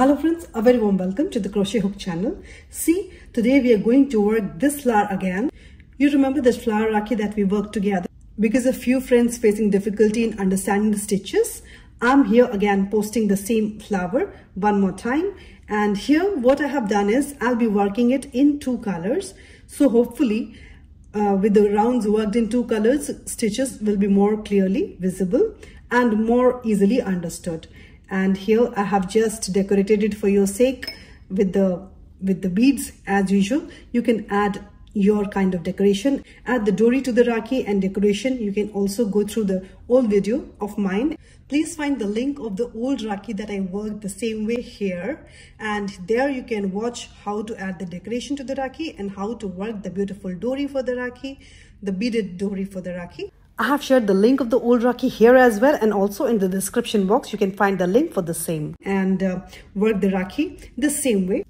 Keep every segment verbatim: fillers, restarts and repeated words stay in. Hello friends, a very warm welcome to the Crochet Hook channel. See, today we are going to work this flower again. You remember that flower Rakhi that we worked together? Because a few friends facing difficulty in understanding the stitches, I'm here again posting the same flower one more time. And here what I have done is, I'll be working it in two colors. So hopefully uh, with the rounds worked in two colors, stitches will be more clearly visible and more easily understood. And here I have just decorated it for your sake with the with the beads. As usual, you can add your kind of decoration, add the dori to the Rakhi and decoration. You can also go through the old video of mine. Please find the link of the old Rakhi that I worked the same way here, and there you can watch how to add the decoration to the Rakhi and how to work the beautiful dori for the Rakhi, the beaded dori for the Rakhi. I have shared the link of the old Rakhi here as well, and also in the description box you can find the link for the same. And uh, work the Rakhi the same way.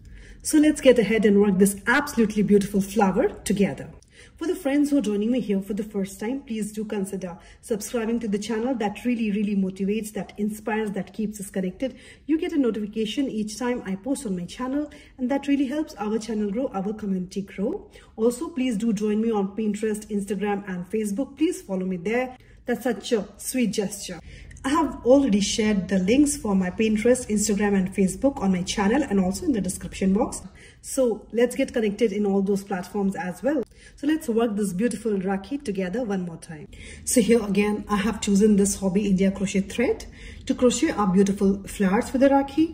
So let's get ahead and work this absolutely beautiful flower together. For the friends who are joining me here for the first time, please do consider subscribing to the channel. That really really motivates, that inspires, that keeps us connected. You get a notification each time I post on my channel, and that really helps our channel grow, our community grow. Also, please do join me on Pinterest, Instagram and Facebook. Please follow me there. That's such a sweet gesture. I have already shared the links for my Pinterest, Instagram and Facebook on my channel, and also in the description box. So let's get connected in all those platforms as well. So let's work this beautiful Rakhi together one more time. So here again I have chosen this Hobby India crochet thread to crochet our beautiful flowers for the Rakhi,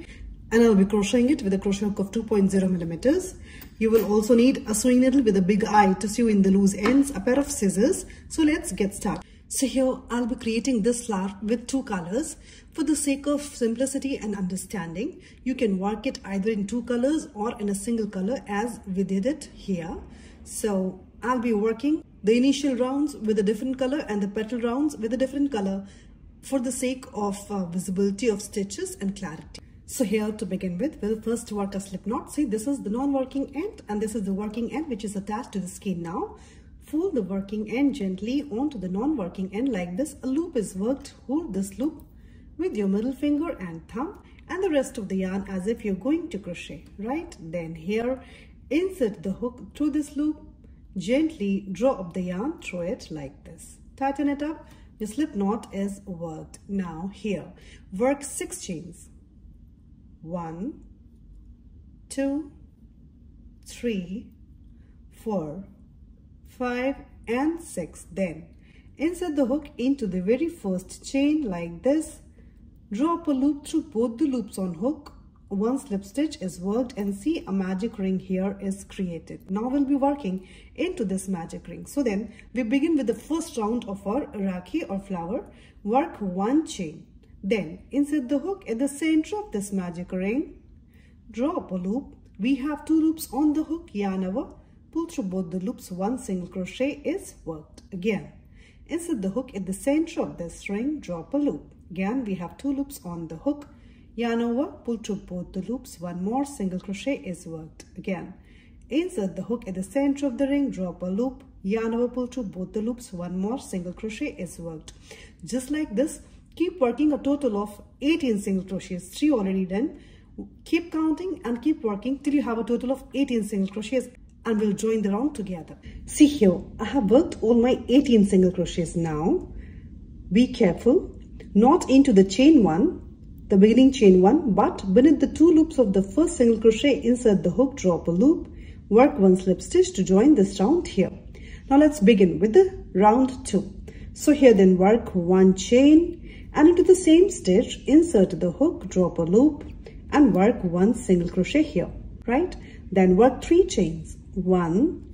and I'll be crocheting it with a crochet hook of two point zero millimeters. You will also need a sewing needle with a big eye to sew in the loose ends, a pair of scissors. So let's get started. So here I'll be creating this flower with two colors. For the sake of simplicity and understanding, you can work it either in two colors or in a single color as we did it here. So I'll be working the initial rounds with a different color and the petal rounds with a different color for the sake of uh, visibility of stitches and clarity. So here to begin with, we'll first work a slip knot. See, this is the non-working end and this is the working end which is attached to the skein now. Fold the working end gently onto the non-working end like this. A loop is worked. Hold this loop with your middle finger and thumb and the rest of the yarn as if you're going to crochet. Right, then here insert the hook through this loop, gently draw up the yarn through it like this, tighten it up. Your slip knot is worked. Now here work six chains, one, two, three, four, five and six. Then insert the hook into the very first chain like this, draw up a loop through both the loops on hook. One slip stitch is worked, and see, a magic ring here is created. Now we'll be working into this magic ring. So then we begin with the first round of our Rakhi or flower. Work one chain, then insert the hook at the center of this magic ring, draw up a loop. We have two loops on the hook, yarn over, pull through both the loops, one single crochet is worked. Again insert the hook at the center of this ring, drop a loop. Again we have two loops on the hook, yarn over, pull through both the loops, one more single crochet is worked. Again insert the hook at the center of the ring, drop a loop, yarn over, pull through both the loops, one more single crochet is worked. Just like this, keep working a total of eighteen single crochets, three already done. Keep counting and keep working till you have a total of eighteen single crochets, and we'll join the round together. See here, I have worked all my eighteen single crochets now. Be careful, not into the chain one, the beginning chain one, but beneath the two loops of the first single crochet, insert the hook, drop a loop, work one slip stitch to join this round here. Now let's begin with the round two. So here then work one chain, and into the same stitch, insert the hook, drop a loop, and work one single crochet here, right? Then work three chains, one,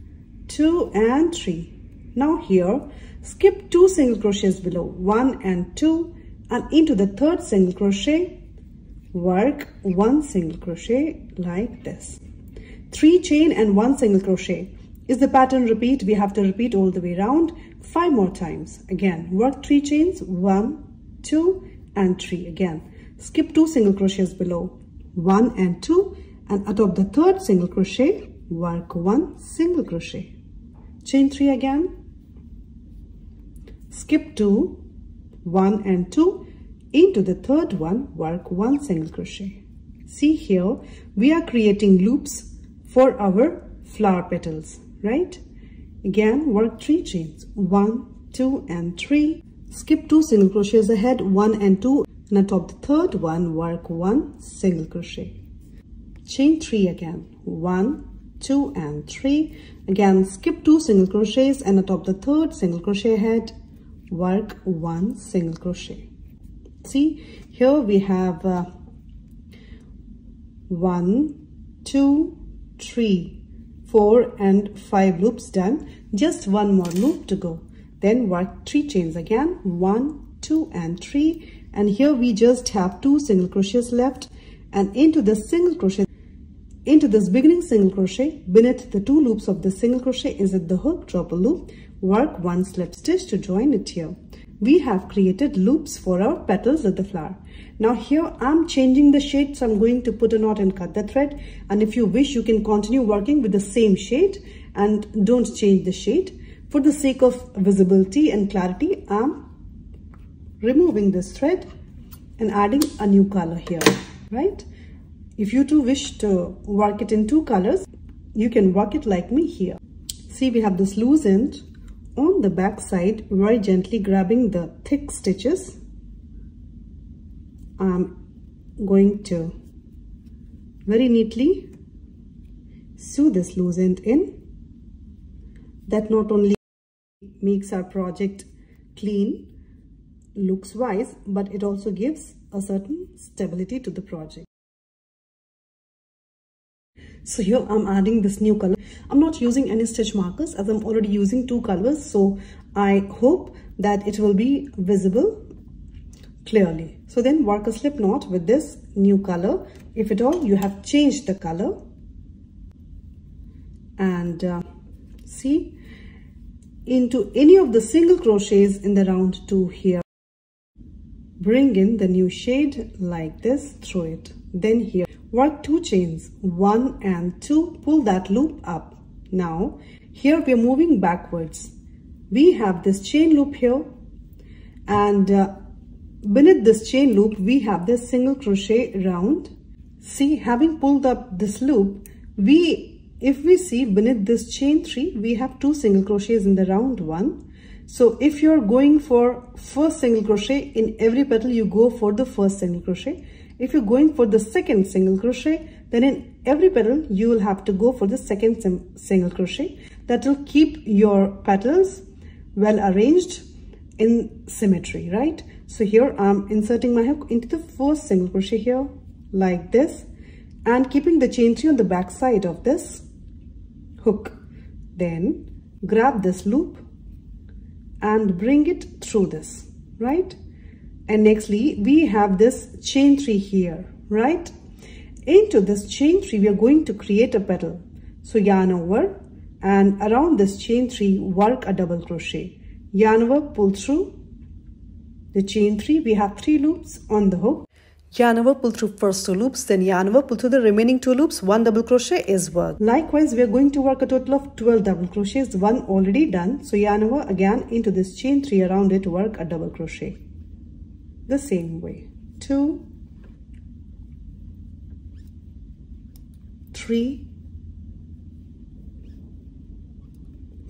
two and three. Now here skip two single crochets below, one and two, and into the third single crochet work one single crochet like this. Three chain and one single crochet is the pattern repeat. We have to repeat all the way around five more times. Again work three chains, one, two and three. Again skip two single crochets below, one and two, and atop the third single crochet work one single crochet. Chain three again, skip two, one and two, into the third one work one single crochet. See here, we are creating loops for our flower petals, right? Again, work three chains, one, two, and three. Skip two single crochets ahead, one and two, and atop the third one, work one single crochet. Chain three again, one, two, and three. Again, skip two single crochets and atop the third single crochet head, work one single crochet. See, here we have uh, one, two, three, four, and five loops done. Just one more loop to go. Then work three chains again, one, two, and three. And here we just have two single crochets left. And into the single crochet, into this beginning single crochet, beneath the two loops of the single crochet is at the hook, drop a loop, work one slip stitch to join it here. We have created loops for our petals of the flower. Now here I'm changing the shade, so I'm going to put a knot and cut the thread. And if you wish, you can continue working with the same shade and don't change the shade. For the sake of visibility and clarity, I'm removing this thread and adding a new color here, right? If you too wish to work it in two colors, you can work it like me here. See, we have this loose end. On the back side, very gently grabbing the thick stitches, I'm going to very neatly sew this loose end in. That not only makes our project clean looks wise, but it also gives a certain stability to the project. So here I'm adding this new color. I'm not using any stitch markers as I'm already using two colors, so I hope that it will be visible clearly. So then work a slip knot with this new color, if at all you have changed the color. And uh, see, into any of the single crochets in the round two here, bring in the new shade like this, through it. Then here, work two chains, one and two, pull that loop up. Now, here we are moving backwards. We have this chain loop here, and uh, beneath this chain loop, we have this single crochet round. See, having pulled up this loop, we, if we see beneath this chain three, we have two single crochets in the round one. So if you're going for first single crochet, in every petal you go for the first single crochet. If you're going for the second single crochet, then in every petal you will have to go for the second single crochet. That will keep your petals well arranged in symmetry, right? So here I'm inserting my hook into the first single crochet here like this, and keeping the chain three on the back side of this hook. Then grab this loop and bring it through this, right? And nextly, we have this chain three here, right? Into this chain three, we are going to create a petal. So yarn over, and around this chain three, work a double crochet. Yarn over, pull through the chain three. We have three loops on the hook. Yarn over, pull through first two loops, then yarn over, pull through the remaining two loops. One double crochet is worked. Likewise, we are going to work a total of twelve double crochets, one already done. So yarn over again into this chain three, around it, work a double crochet. The same way, two, three,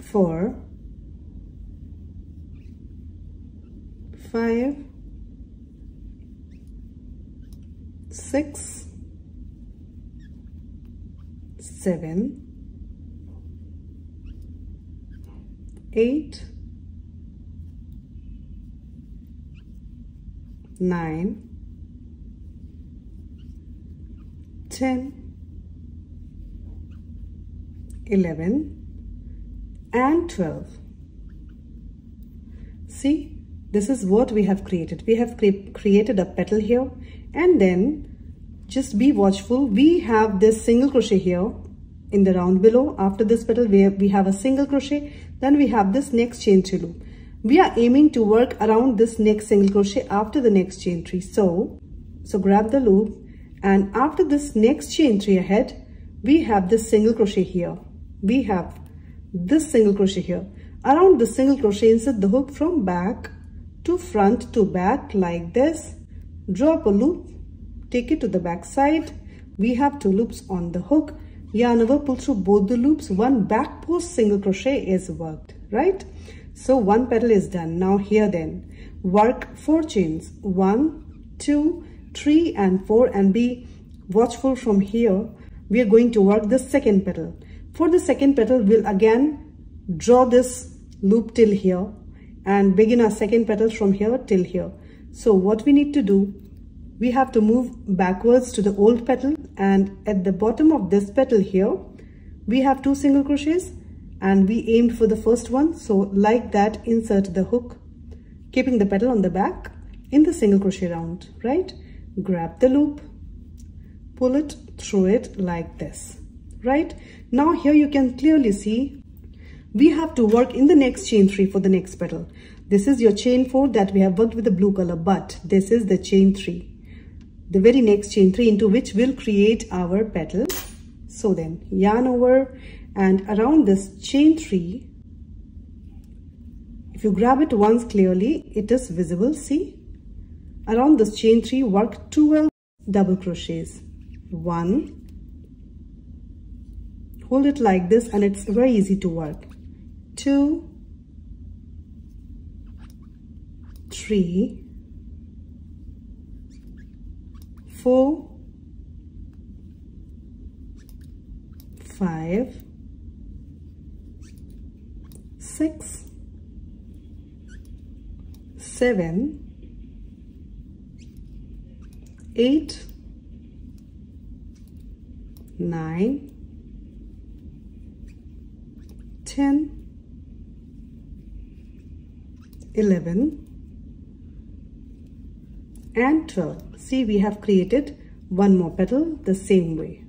four, five, six, seven, eight, nine, ten, eleven, and twelve. See, this is what we have created. We have cre created a petal here, and then just be watchful. We have this single crochet here in the round below. After this petal, we have, we have a single crochet. Then we have this next chain three loop. We are aiming to work around this next single crochet after the next chain three. So, so grab the loop, and after this next chain three ahead, we have this single crochet here. We have this single crochet here. Around the single crochet, insert the hook from back to front to back like this. Drop a loop, take it to the back side, we have two loops on the hook. Yarn over, pull through both the loops, one back post single crochet is worked, right? So one petal is done. Now here then, work four chains, one, two, three and four, and be watchful from here. We are going to work the second petal. For the second petal, we'll again draw this loop till here and begin our second petal from here till here. So what we need to do, we have to move backwards to the old petal, and at the bottom of this petal here, we have two single crochets and we aimed for the first one. So like that, insert the hook, keeping the petal on the back in the single crochet round, right? Grab the loop, pull it, through it like this, right? Now here you can clearly see we have to work in the next chain three for the next petal. This is your chain four that we have worked with the blue color, but this is the chain three, the very next chain three, into which we'll create our petal. So then yarn over, and around this chain three, if you grab it once clearly, it is visible, see? Around this chain three, work twelve double crochets. One, hold it like this, and it's very easy to work. Two, three, four, five, six, seven, eight, nine, ten, eleven, and twelve. See, we have created one more petal the same way,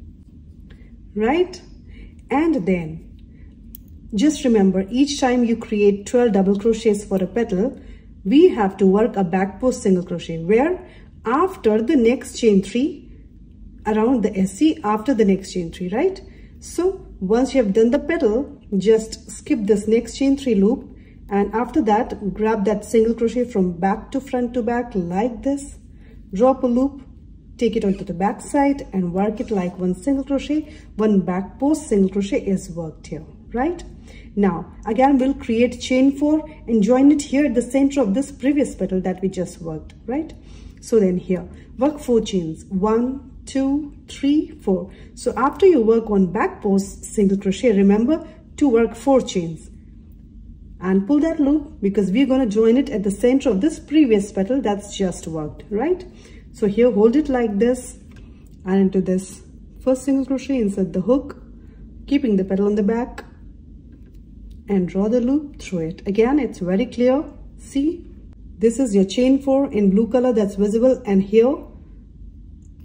right? And then just remember, each time you create twelve double crochets for a petal, we have to work a back post single crochet, where after the next chain three, around the S C, after the next chain three, right? So once you have done the petal, just skip this next chain three loop, and after that grab that single crochet from back to front to back like this, drop a loop, take it onto the back side and work it like one single crochet, one back post single crochet is worked here, right? Now again we'll create chain four and join it here at the center of this previous petal that we just worked, right? So then here work four chains, one, two, three, four. So after you work one back post single crochet, remember to work four chains and pull that loop, because we're going to join it at the center of this previous petal that's just worked, right? So here hold it like this, and into this first single crochet insert the hook, keeping the petal on the back, and draw the loop through it. Again, it's very clear, see, this is your chain four in blue color that's visible, and here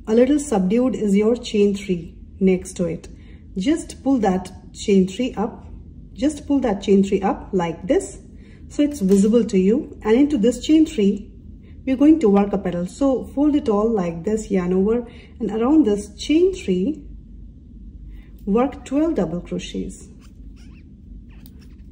a little subdued is your chain three next to it. Just pull that chain three up, just pull that chain three up like this, so it's visible to you, and into this chain three we're going to work a petal. So fold it all like this, yarn over, and around this chain three work twelve double crochets.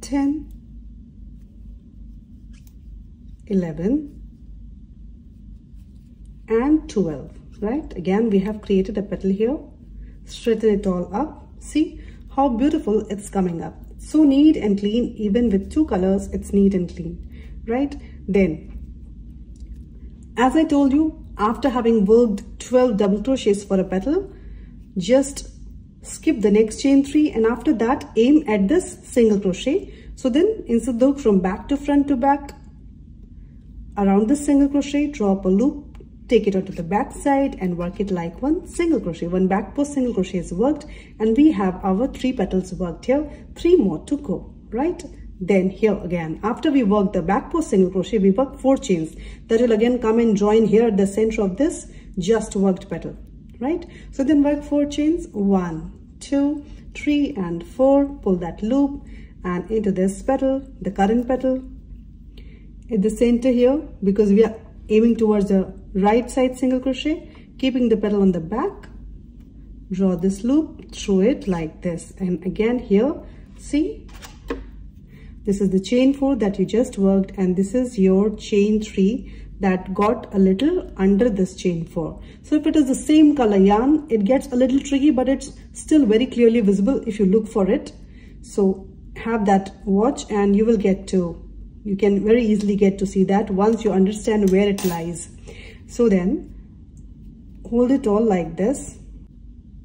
ten, eleven, and twelve, right? Again, we have created a petal here. Straighten it all up. See how beautiful it's coming up. So neat and clean, even with two colors, it's neat and clean, right? Then, as I told you, after having worked twelve double crochets for a petal, just skip the next chain three, and after that, aim at this single crochet. So then, insert the hook from back to front to back. Around this single crochet, drop a loop, take it onto the back side and work it like one single crochet, one back post single crochet is worked, and we have our three petals worked here, three more to go, right? Then here again, after we work the back post single crochet, we work four chains that will again come and join here at the center of this just worked petal, right? So then work four chains, one, two, three and four, pull that loop and into this petal, the current petal, at the center here, because we are aiming towards the right side single crochet, keeping the petal on the back, draw this loop through it like this. And again here, see, this is the chain four that you just worked, and this is your chain three that got a little under this chain four. So if it is the same color yarn, it gets a little tricky, but it's still very clearly visible if you look for it. So have that watch and you will get to, you can very easily get to see that once you understand where it lies. So then hold it all like this.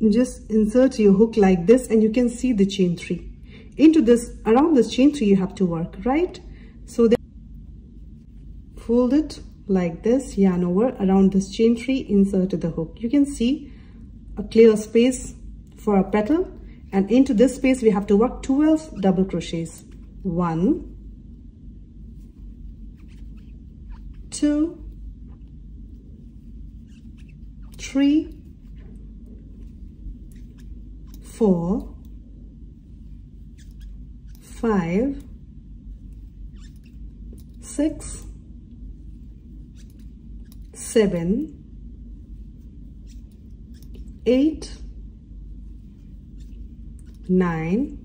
Just insert your hook like this and you can see the chain three. Into this, around this chain three you have to work, right? So then fold it like this, yarn over, around this chain three, insert the hook. You can see a clear space for a petal, and into this space we have to work twelve double crochets. one, two, three, four, five, six, seven, eight, nine,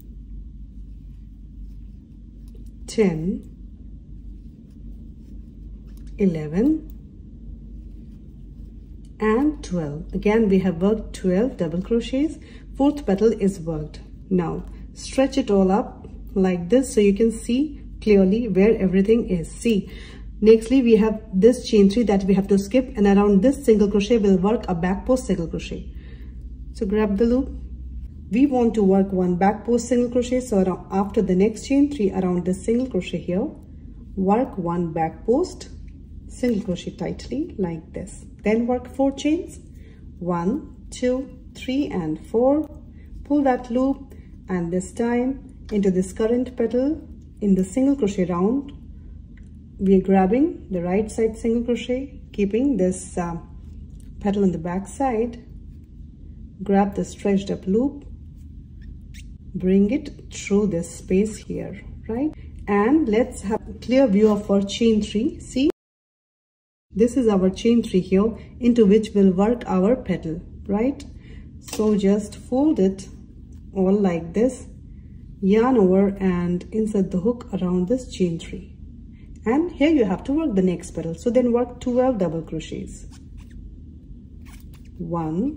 ten, eleven and twelve. Again we have worked twelve double crochets, fourth petal is worked. Now stretch it all up like this so you can see clearly where everything is. See, nextly we have this chain three that we have to skip, and around this single crochet we'll work a back post single crochet. So grab the loop, we want to work one back post single crochet, so around, after the next chain three, around this single crochet here, work one back post single crochet tightly like this. Then work four chains, one, two, three and four, pull that loop, and this time into this current petal, in the single crochet round we are grabbing the right side single crochet, keeping this uh, petal on the back side, grab the stretched up loop, bring it through this space here, right? And let's have a clear view of our chain three. See, this is our chain three here, into which we'll work our petal, right? So just fold it all like this, yarn over and insert the hook around this chain three, and here you have to work the next petal. So then work twelve double crochets, one,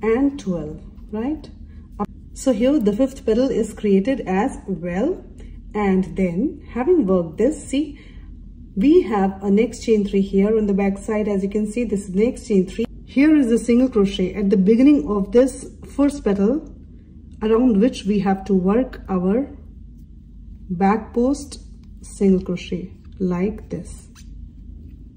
and twelve, right? So here the fifth petal is created as well. And then having worked this, see, we have a next chain three here on the back side. As you can see, this next chain three, here is the single crochet at the beginning of this first petal, around which we have to work our back post single crochet like this,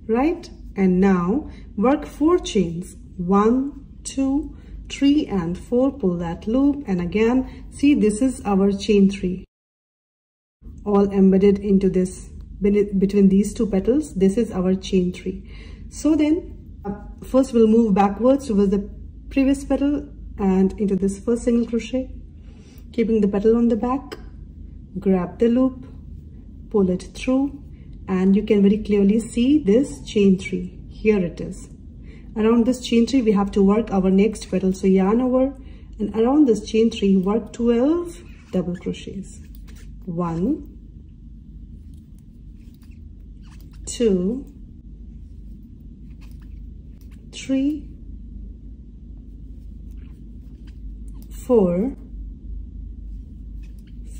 right? And now work four chains, one, two, three and four, pull that loop, and again see, this is our chain three, all embedded into this, between these two petals, this is our chain three. So then first we'll move backwards towards the previous petal and into this first single crochet, keeping the petal on the back, grab the loop, pull it through, and you can very clearly see this chain three. Here it is. Around this chain three we have to work our next petal, so yarn over and around this chain three work twelve double crochets, one, two, three, four,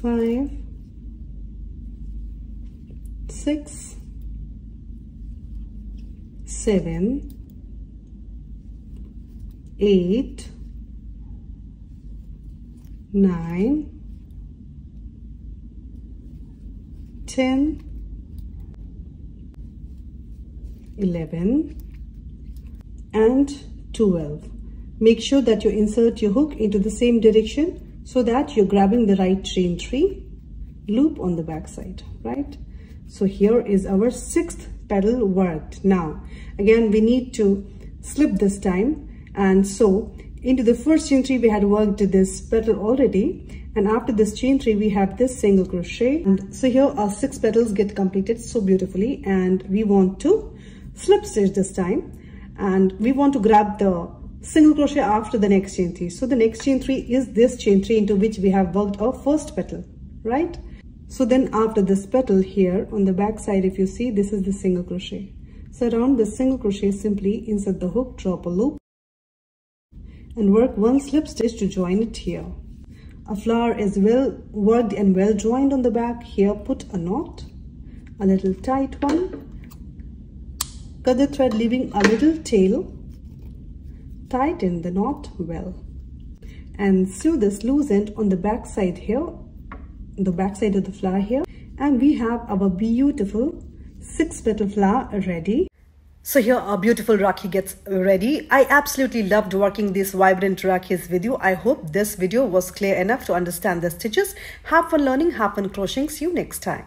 five, six, seven, eight, nine, ten, eleven, and twelve. Make sure that you insert your hook into the same direction so that you're grabbing the right chain three, loop on the back side, right? So here is our sixth petal worked. Now again we need to slip this time, and so into the first chain three we had worked this petal already, and after this chain three we have this single crochet, and so here our six petals get completed so beautifully. And we want to slip stitch this time, and we want to grab the single crochet after the next chain three. So the next chain three is this chain three into which we have worked our first petal, right? So then after this petal, here on the back side, if you see, this is the single crochet. So around the single crochet, simply insert the hook, drop a loop, and work one slip stitch to join it here. A flower is well worked and well joined on the back. Here put a knot, a little tight one, cut the thread leaving a little tail, tighten the knot well, and sew this loose end on the back side here, the back side of the flower here, and we have our beautiful six petal flower ready. So here our beautiful Rakhi gets ready. I absolutely loved working these vibrant Rakhis with you. I hope this video was clear enough to understand the stitches. Have fun learning, have fun crocheting. See you next time.